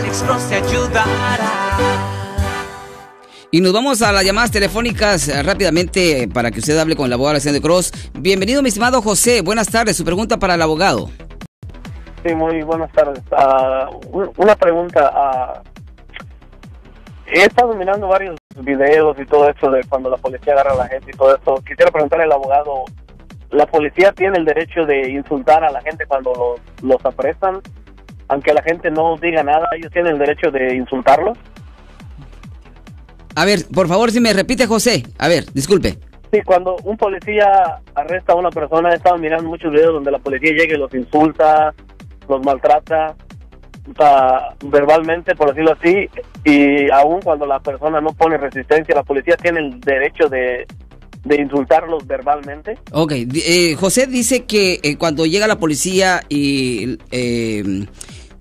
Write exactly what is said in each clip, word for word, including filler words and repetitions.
Alex Cross te ayudará. Y nos vamos a las llamadas telefónicas rápidamente para que usted hable con el abogado Alexander Cross. Bienvenido, mi estimado José. Buenas tardes. Su pregunta para el abogado. Sí, muy buenas tardes. Uh, una pregunta. Uh, he estado mirando varios videos y todo esto de cuando la policía agarra a la gente y todo esto. Quisiera preguntarle al abogado, ¿la policía tiene el derecho de insultar a la gente cuando los, los apresan? Aunque la gente no diga nada, ¿ellos tienen el derecho de insultarlos? A ver, por favor, si me repite, José. A ver, disculpe. Sí, cuando un policía arresta a una persona, he estado mirando muchos videos donde la policía llega y los insulta, los maltrata, uh, verbalmente, por decirlo así, y aún cuando la persona no pone resistencia, ¿la policía tiene el derecho de, de insultarlos verbalmente? Ok, eh, José dice que eh, cuando llega la policía y... Eh,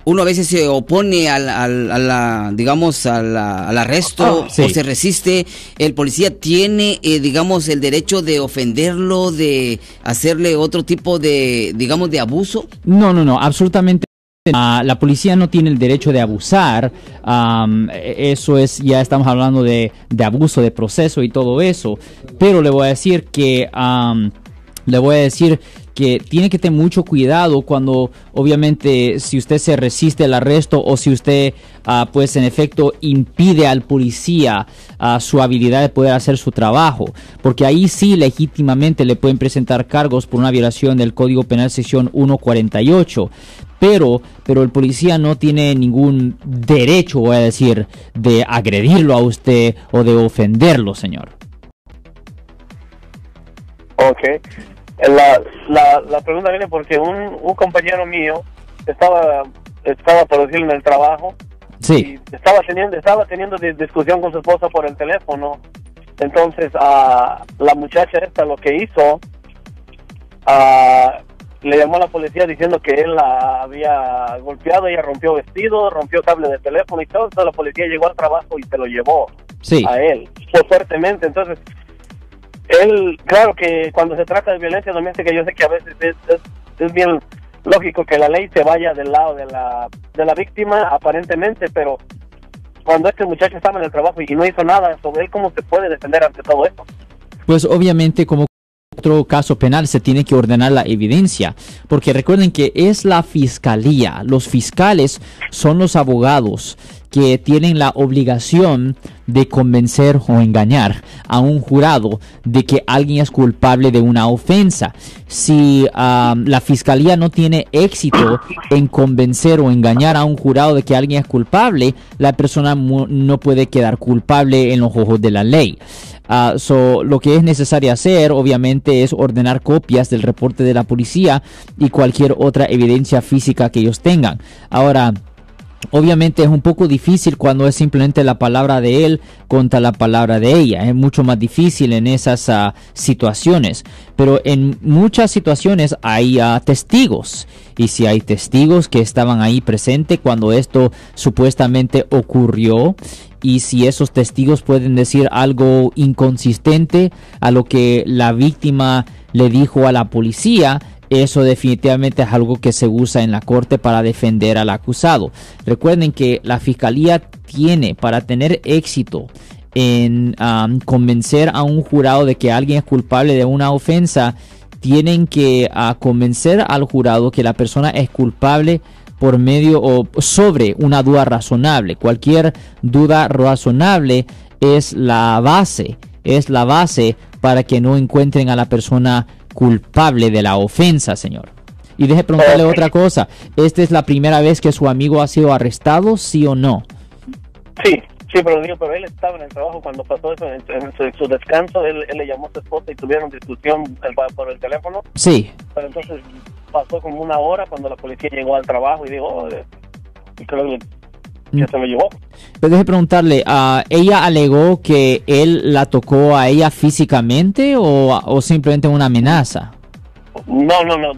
uno a veces se opone al, al, a la, digamos, a la, al arresto, oh, sí, o se resiste. El policía tiene, eh, digamos, el derecho de ofenderlo, de hacerle otro tipo de, digamos, de abuso. No, no, no, absolutamente. Uh, la policía no tiene el derecho de abusar, um, eso es, ya estamos hablando de, de abuso, de proceso y todo eso. Pero le voy a decir que, um, le voy a decir... que tiene que tener mucho cuidado cuando, obviamente, si usted se resiste al arresto o si usted, uh, pues, en efecto, impide al policía uh, su habilidad de poder hacer su trabajo. Porque ahí sí, legítimamente, le pueden presentar cargos por una violación del Código Penal Sección ciento cuarenta y ocho. Pero, pero el policía no tiene ningún derecho, voy a decir, de agredirlo a usted o de ofenderlo, señor. Ok. La, la, la pregunta viene porque un, un compañero mío estaba, estaba por decirlo, en el trabajo, sí, y estaba teniendo, estaba teniendo discusión con su esposa por el teléfono. Entonces a uh, la muchacha esta lo que hizo, uh, le llamó a la policía diciendo que él la había golpeado. Ella rompió vestido, rompió cable de teléfono y todo. Entonces la policía llegó al trabajo y se lo llevó, sí, a él, fue fuertemente. Entonces él, claro que cuando se trata de violencia doméstica, yo sé que a veces es, es, es bien lógico que la ley se vaya del lado de la, de la víctima, aparentemente, pero cuando este muchacho estaba en el trabajo y no hizo nada sobre él, ¿cómo se puede defender ante todo esto? Pues obviamente, como otro caso penal, se tiene que ordenar la evidencia, porque recuerden que es la fiscalía, los fiscales son los abogados que tienen la obligación de convencer o engañar a un jurado de que alguien es culpable de una ofensa. Si uh, la fiscalía no tiene éxito en convencer o engañar a un jurado de que alguien es culpable, la persona no puede quedar culpable en los ojos de la ley. Uh, so, lo que es necesario hacer, obviamente, es ordenar copias del reporte de la policía y cualquier otra evidencia física que ellos tengan. Ahora, obviamente es un poco difícil cuando es simplemente la palabra de él contra la palabra de ella. Es mucho más difícil en esas uh, situaciones. Pero en muchas situaciones hay uh, testigos. Y si hay testigos que estaban ahí presentes cuando esto supuestamente ocurrió, y si esos testigos pueden decir algo inconsistente a lo que la víctima le dijo a la policía, eso definitivamente es algo que se usa en la corte para defender al acusado. Recuerden que la fiscalía tiene, para tener éxito en um, convencer a un jurado de que alguien es culpable de una ofensa, tienen que uh, convencer al jurado que la persona es culpable por medio o sobre una duda razonable. Cualquier duda razonable es la base, es la base para que no encuentren a la persona culpable de la ofensa, señor. Y deje preguntarle otra cosa. ¿Esta es la primera vez que su amigo ha sido arrestado, sí o no? Sí, sí, pero digo, pero él estaba en el trabajo cuando pasó eso, en, en, su, en su descanso, él, él le llamó a su esposa y tuvieron discusión el, por el teléfono. Sí. Pero entonces pasó como una hora cuando la policía llegó al trabajo y dijo, oh, creo que ya se me llevó. Pero deje preguntarle, uh, ¿ella alegó que él la tocó a ella físicamente o, o simplemente una amenaza? No, no, no.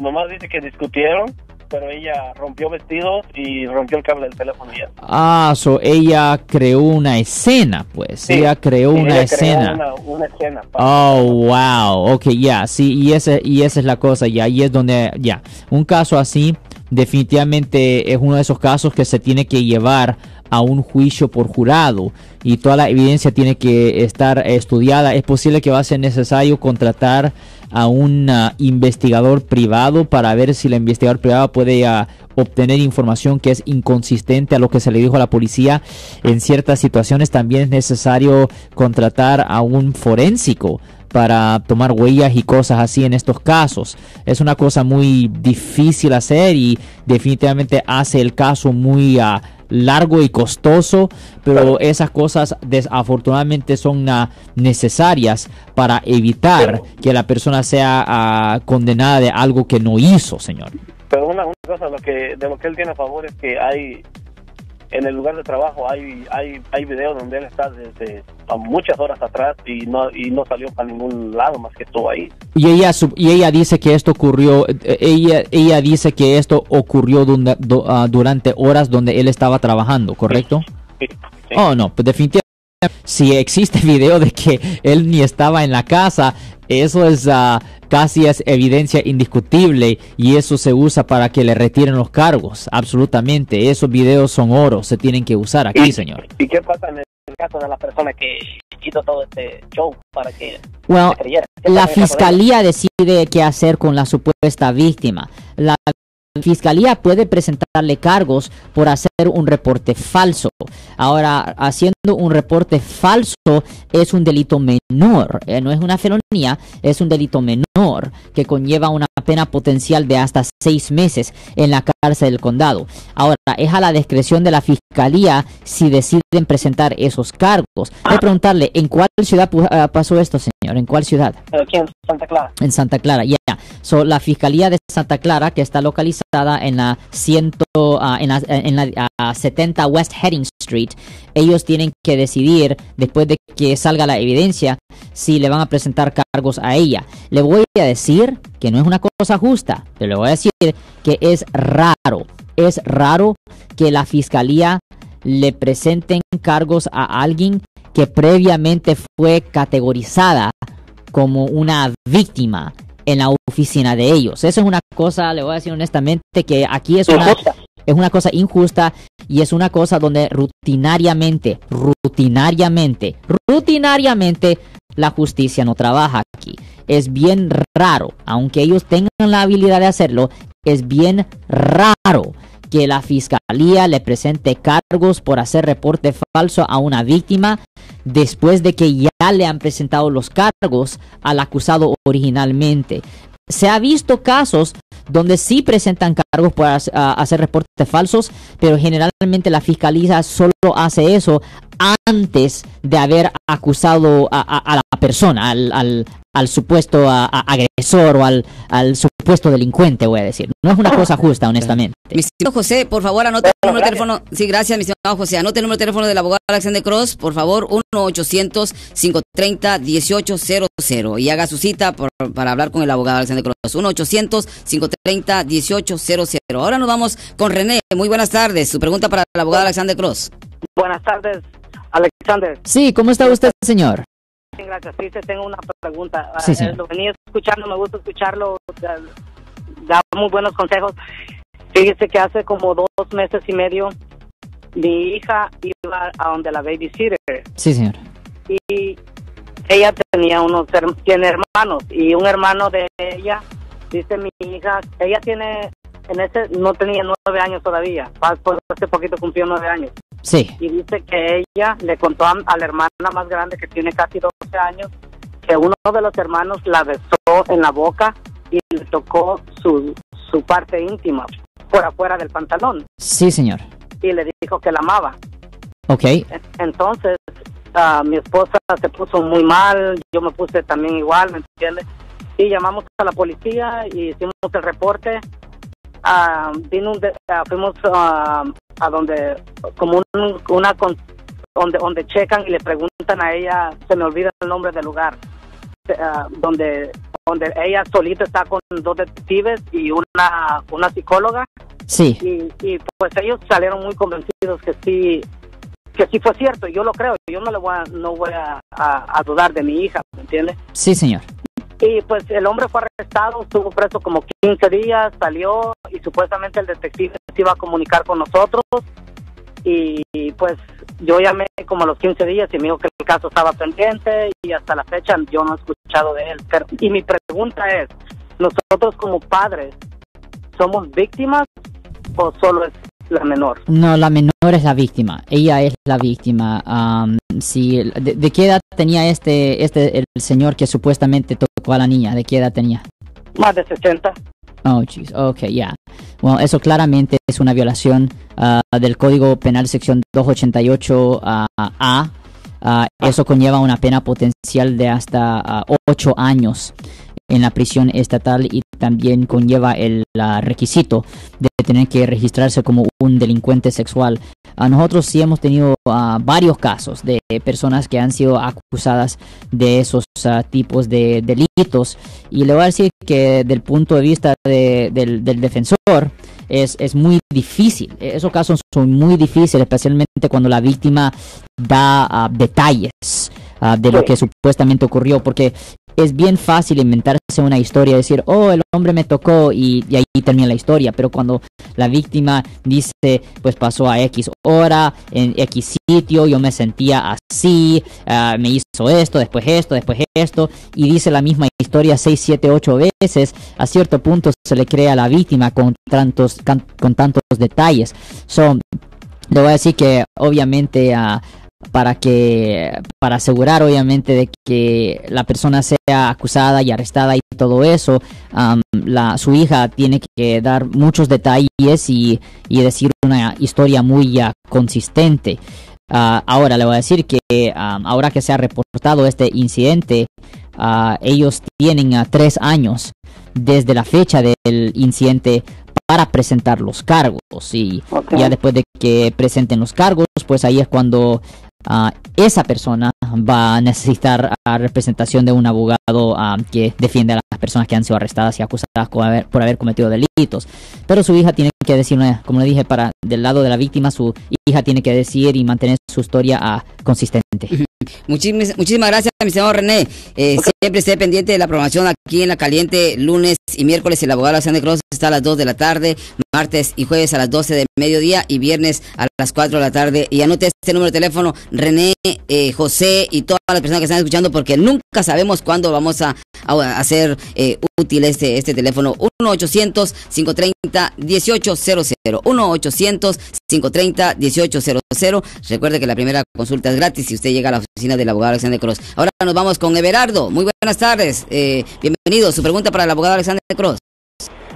Nomás dice que discutieron, pero ella rompió vestidos y rompió el cable del teléfono. Ya. Ah, so ella creó una escena, pues. Sí, ella creó sí, una ella escena. Creó una, una escena. Oh, wow. Ok, ya. Yeah, sí, y, ese, y esa es la cosa, ya. Yeah, y es donde, ya. Yeah, un caso así definitivamente es uno de esos casos que se tiene que llevar a un juicio por jurado y toda la evidencia tiene que estar estudiada. Es posible que va a ser necesario contratar a un uh, investigador privado para ver si el investigador privado puede uh, obtener información que es inconsistente a lo que se le dijo a la policía. En ciertas situaciones también es necesario contratar a un forensico para tomar huellas y cosas así en estos casos. Es una cosa muy difícil hacer y definitivamente hace el caso muy uh, largo y costoso, pero esas cosas desafortunadamente son uh, necesarias para evitar pero, que la persona sea uh, condenada de algo que no hizo, señor. Pero una, una cosa lo que, de lo que él tiene a favor es que hay en el lugar de trabajo hay hay hay videos donde él está desde muchas horas atrás y no y no salió para ningún lado más que estuvo ahí. Y ella y ella dice que esto ocurrió ella ella dice que esto ocurrió durante, durante horas donde él estaba trabajando, ¿correcto? Sí, sí, sí. Oh, no, pues definitivamente si existe video de que él ni estaba en la casa, eso es uh, casi es evidencia indiscutible y eso se usa para que le retiren los cargos. Absolutamente, esos videos son oro, se tienen que usar aquí, ¿Y, señor. ¿Y qué pasa en el caso de la persona que hizo todo este show para que well, se creyera? La fiscalía decide qué hacer con la supuesta víctima. La fiscalía puede presentarle cargos por hacer un reporte falso. Ahora, haciendo un reporte falso es un delito menor, eh, no es una felonía, es un delito menor que conlleva una pena potencial de hasta seis meses en la cárcel del condado. Ahora, es a la discreción de la fiscalía si deciden presentar esos cargos. Voy a preguntarle, ¿en cuál ciudad pasó esto, señor? ¿En cuál ciudad? Aquí en Santa Clara. En Santa Clara, ya. Yeah. So, la fiscalía de Santa Clara, que está localizada en la, ciento, uh, en la, en la uh, setenta West Heading Street, ellos tienen que decidir, después de que salga la evidencia, si le van a presentar cargos a ella. Le voy a decir que no es una cosa justa, pero le voy a decir que es raro, es raro que la fiscalía le presenten cargos a alguien que previamente fue categorizada como una víctima en la oficina de ellos. Eso es una cosa, le voy a decir honestamente, que aquí es una, es una cosa injusta y es una cosa donde rutinariamente, rutinariamente, rutinariamente la justicia no trabaja aquí. Es bien raro, aunque ellos tengan la habilidad de hacerlo, es bien raro que la fiscalía le presente cargos por hacer reporte falso a una víctima después de que ya le han presentado los cargos al acusado originalmente. Se ha visto casos donde sí presentan cargos por uh, hacer reportes falsos, pero generalmente la fiscalía solo hace eso antes de haber acusado a, a, a la persona, al, al, al supuesto a, a agresor o al, al supuesto delincuente, voy a decir. No es una cosa justa, honestamente. Mi señor José, por favor, anota el número de teléfono. Sí, gracias, mi señor José. Anota el número de teléfono del abogado Alexander Cross, por favor, uno ochocientos, cinco treinta, dieciocho cero cero. Y haga su cita por, para hablar con el abogado Alexander Cross. uno ochocientos, cinco treinta, dieciocho cero cero. Ahora nos vamos con René. Muy buenas tardes. Su pregunta para el abogado Alexander Cross. Buenas tardes, Alexander. Sí, ¿cómo está usted, señor? Gracias. Sí, tengo una pregunta. Sí, sí. Lo venía escuchando, me gusta escucharlo. Da muy buenos consejos. Fíjese que hace como dos meses y medio mi hija iba a donde la babysitter. Sí, señor. Y ella tenía unos tiene hermanos y un hermano de ella, dice mi hija, ella tiene, en ese no tenía nueve años todavía, hace poquito cumplió nueve años. Sí. Y dice que ella le contó a, a la hermana más grande que tiene casi doce años que uno de los hermanos la besó en la boca y le tocó su, su parte íntima por afuera del pantalón. Sí, señor. Y le dijo que la amaba. Ok. Entonces, uh, mi esposa se puso muy mal, yo me puse también igual, ¿me entiendes? Y llamamos a la policía y hicimos el reporte. Uh, vino un de, uh, fuimos uh, a donde, como un, una, con, donde, donde checan y le preguntan a ella, se me olvida el nombre del lugar, uh, donde... donde ella solita está con dos detectives y una, una psicóloga. Sí. Y, y pues ellos salieron muy convencidos que sí, que sí fue cierto. Yo lo creo. Yo no le voy a, no voy a, a, a dudar de mi hija, ¿me entiendes? Sí, señor. Y pues el hombre fue arrestado, estuvo preso como quince días, salió y supuestamente el detective se iba a comunicar con nosotros. Y pues yo llamé como a los quince días y me dijo que el caso estaba pendiente y hasta la fecha yo no he escuchado de él. Pero, y mi pregunta es, ¿nosotros como padres somos víctimas o solo es la menor? No, la menor es la víctima, ella es la víctima. Um, si, de, ¿De qué edad tenía este este el señor que supuestamente tocó a la niña? ¿De qué edad tenía? Más de sesenta. Oh, jeez. Ok, ya. Yeah. Bueno, eso claramente es una violación uh, del Código Penal Sección doscientos ochenta y ocho A. Uh, uh, eso conlleva una pena potencial de hasta uh, ocho años en la prisión estatal y también conlleva el uh, requisito de tener que registrarse como un delincuente sexual. Uh, nosotros sí hemos tenido uh, varios casos de personas que han sido acusadas de esos uh, tipos de delitos, y le voy a decir que del punto de vista de, del, del defensor es, es muy difícil. Esos casos son muy difíciles, especialmente cuando la víctima da uh, detalles uh, de lo que supuestamente ocurrió, porque es bien fácil inventarse una historia, decir, oh, el hombre me tocó y, y ahí termina la historia. Pero cuando la víctima dice, pues pasó a X hora, en X sitio, yo me sentía así, uh, me hizo esto, después esto, después esto, y dice la misma historia seis, siete, ocho veces, a cierto punto se le crea a la víctima con tantos, can, con tantos detalles. So, le voy a decir que obviamente... Uh, para que para asegurar obviamente de que la persona sea acusada y arrestada y todo eso, um, la su hija tiene que dar muchos detalles y, y decir una historia muy uh, consistente. Uh, ahora le voy a decir que um, ahora que se ha reportado este incidente, uh, ellos tienen uh, tres años desde la fecha del incidente para presentar los cargos, y okay. Ya después de que presenten los cargos, pues ahí es cuando Uh, esa persona va a necesitar uh, representación de un abogado uh, que defienda a las personas que han sido arrestadas y acusadas por haber, por haber cometido delitos. Pero su hija tiene que decir, una, como le dije, para del lado de la víctima, su hija tiene que decir y mantener su historia uh, consistente. Muchísimas, muchísimas gracias, mi señor René. Eh, okay. Siempre esté pendiente de la programación aquí en La Caliente, lunes y miércoles. El abogado Alexander Cross está a las dos de la tarde, martes y jueves a las doce del mediodía y viernes a las cuatro de la tarde. Y anote este número de teléfono, René, eh, José y todas las personas que están escuchando, porque nunca sabemos cuándo vamos a, a hacer eh, útil este, este teléfono. Uno ochocientos, cinco treinta, dieciocho cero cero, uno ochocientos, cinco treinta, dieciocho cero cero. Recuerde que la primera consulta es gratis si usted llega a la oficina del abogado Alexander Cross. Ahora nos vamos con Everardo. Muy buenas tardes, eh, bienvenido. Su pregunta para el abogado Alexander Cross.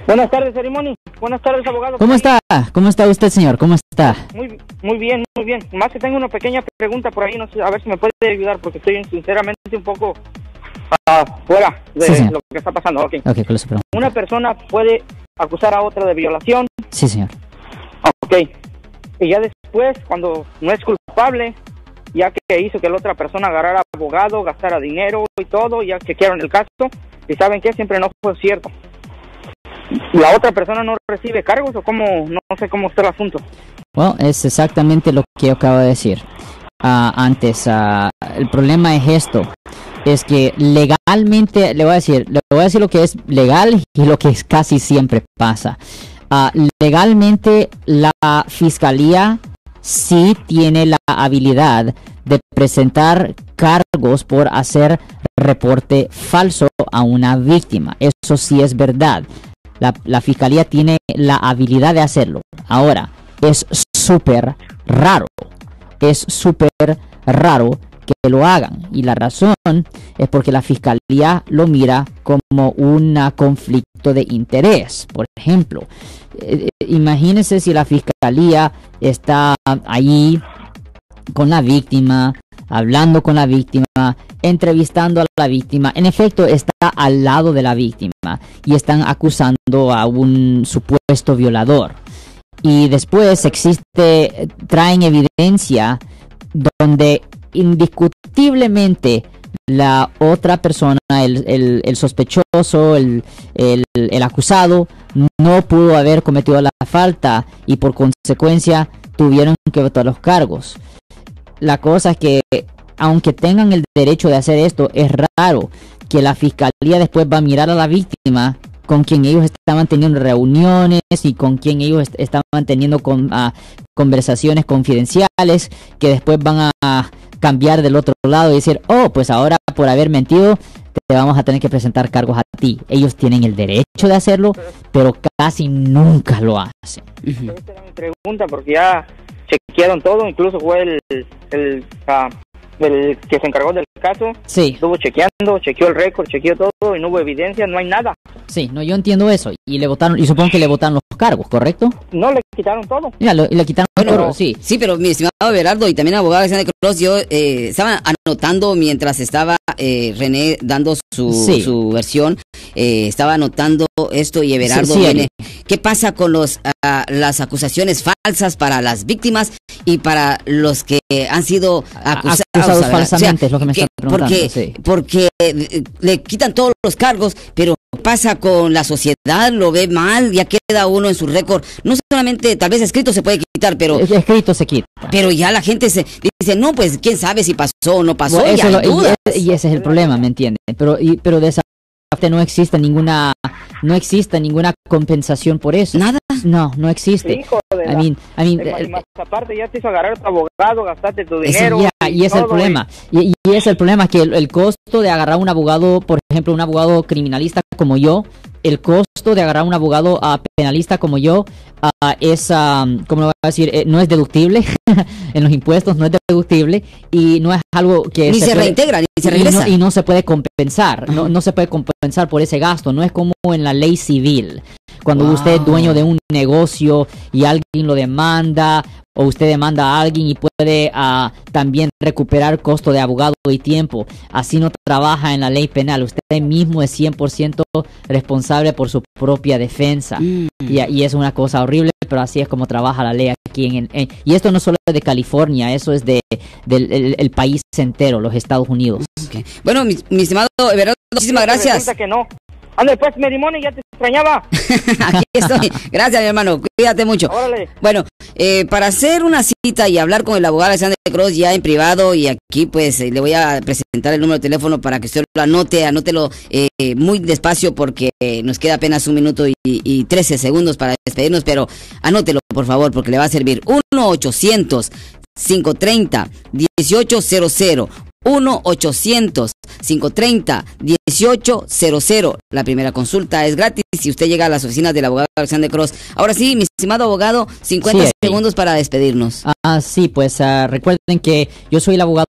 Buenas tardes, Cerimoni. Buenas tardes, abogado. ¿Cómo está? ¿Cómo está usted, señor? ¿Cómo está? Muy, muy bien, muy bien. Más que tengo una pequeña pregunta por ahí, no sé, a ver si me puede ayudar, porque estoy sinceramente un poco uh, fuera de sí, lo que está pasando. Okay. Okay, pues una persona puede acusar a otra de violación. Sí, señor. Ok. Y ya después, cuando no es culpable, ya que hizo que la otra persona agarrara abogado, gastara dinero y todo, ya chequearon el caso, y ¿saben qué? Siempre no fue cierto. ¿La otra persona no recibe cargos o cómo? No, no sé cómo está el asunto. Bueno, well, es exactamente lo que yo acabo de decir uh, antes. Uh, el problema es esto, es que legalmente, le voy a decir, le voy a decir lo que es legal y lo que es casi siempre pasa. Uh, legalmente la fiscalía sí tiene la habilidad de presentar cargos por hacer reporte falso a una víctima. Eso sí es verdad. La, la fiscalía tiene la habilidad de hacerlo. Ahora, es súper raro, es súper raro que lo hagan. Y la razón es porque la fiscalía lo mira como un conflicto de interés. Por ejemplo, eh, imagínense si la fiscalía está ahí con la víctima, hablando con la víctima, entrevistando a la víctima. En efecto, está al lado de la víctima y están acusando a un supuesto violador. Y después existe, traen evidencia donde indiscutiblemente la otra persona, el, el, el sospechoso, el, el, el acusado, no pudo haber cometido la falta y por consecuencia tuvieron que votar los cargos. La cosa es que aunque tengan el derecho de hacer esto, es raro que la fiscalía después va a mirar a la víctima con quien ellos estaban teniendo reuniones y con quien ellos est estaban teniendo con, uh, conversaciones confidenciales, que después van a cambiar del otro lado y decir, oh, pues ahora por haber mentido te vamos a tener que presentar cargos a ti. Ellos tienen el derecho de hacerlo, pero casi nunca lo hacen. Esa era mi pregunta, porque ya chequearon todo, incluso fue el, el, uh, el que se encargó del caso. Sí. Estuvo chequeando, chequeó el récord, chequeó todo y no hubo evidencia, no hay nada. Sí, no, yo entiendo eso. Y le votaron, y supongo que le votaron los cargos, ¿correcto? No, le quitaron todo. Mira, lo, le quitaron bueno, todo, sí. Sí, pero mi estimado Berardo y también abogado Alexander Cross, yo eh, estaba anotando mientras estaba eh, René dando su, sí. su versión, eh, estaba anotando esto y Berardo sí, sí, viene. ¿Qué pasa con los a, las acusaciones falsas para las víctimas y para los que han sido acusados, acusados falsamente? O sea, es lo que me que, están preguntando. Porque, sí. porque eh, le quitan todos los cargos, pero pasa con la sociedad, lo ve mal, ya queda uno en su récord. No solamente, tal vez escrito se puede quitar, pero... Escrito se quita. Pero ya la gente se dice, no, pues quién sabe si pasó o no pasó. Bueno, y, hay lo, dudas. Y, y ese es el problema, ¿me entiendes? Pero, y, pero de esa parte no existe ninguna... No existe ninguna compensación por eso. ¿Nada? No, no existe. Hijo de la... I mean, I mean, y más aparte ya te hizo agarrar a tu abogado, gastaste tu dinero. Ese, yeah, y, y es el problema. Y, y es el problema que el, el costo de agarrar un abogado, por ejemplo, un abogado criminalista como yo, el costo de agarrar un abogado uh, penalista como yo uh, es, um, ¿cómo lo voy a decir? Eh, no es deductible en los impuestos, no es deductible y no es algo que... Ni se, se reintegra, puede, ni se regresa. Y no, y no se puede compensar, no, no se puede compensar por ese gasto, no es como en la ley civil. Cuando wow. usted es dueño de un negocio y alguien lo demanda o usted demanda a alguien y puede uh, también recuperar costo de abogado y tiempo, así no trabaja en la ley penal. Usted mismo es cien por ciento responsable por su propia defensa. Mm. Y, y es una cosa horrible, pero así es como trabaja la ley aquí. En, en, en, y esto no solo es de California, eso es de, del el, el país entero, los Estados Unidos. Okay. Bueno, mi, mi estimado Everardo, muchísimas gracias. Ande pues, Merimone, ya te extrañaba. Aquí estoy. Gracias, mi hermano. Cuídate mucho. Órale. Bueno, eh, para hacer una cita y hablar con el abogado Alexander Cross ya en privado, y aquí pues eh, le voy a presentar el número de teléfono para que usted lo anote, anótelo eh, muy despacio porque eh, nos queda apenas un minuto y, y trece segundos para despedirnos, pero anótelo, por favor, porque le va a servir. uno ochocientos cinco treinta dieciocho cero cero. uno ochocientos cinco treinta dieciocho cero cero. La primera consulta es gratis si usted llega a las oficinas del abogado Alexander Cross. Ahora sí, mi estimado abogado, cincuenta sí, segundos para despedirnos. Ah, sí, pues uh, recuerden que yo soy el abogado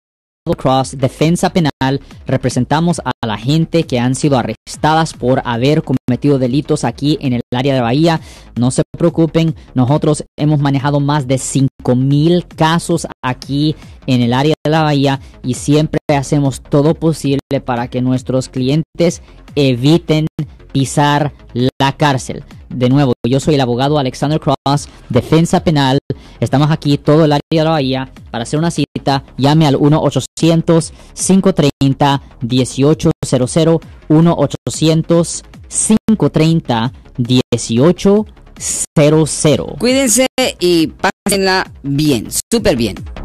Cross, defensa penal. Representamos a la gente que han sido arrestadas por haber cometido delitos aquí en el área de Bahía. No se preocupen, nosotros hemos manejado más de cinco mil casos aquí en el área de la Bahía y siempre hacemos todo posible para que nuestros clientes eviten pisar la cárcel. De nuevo, yo soy el abogado Alexander Cross, defensa penal. Estamos aquí todo el área de la Bahía. Para hacer una cita, llame al uno ochocientos cinco treinta dieciocho cero cero, uno ochocientos cinco treinta dieciocho cero cero. Cuídense y pásenla bien, súper bien.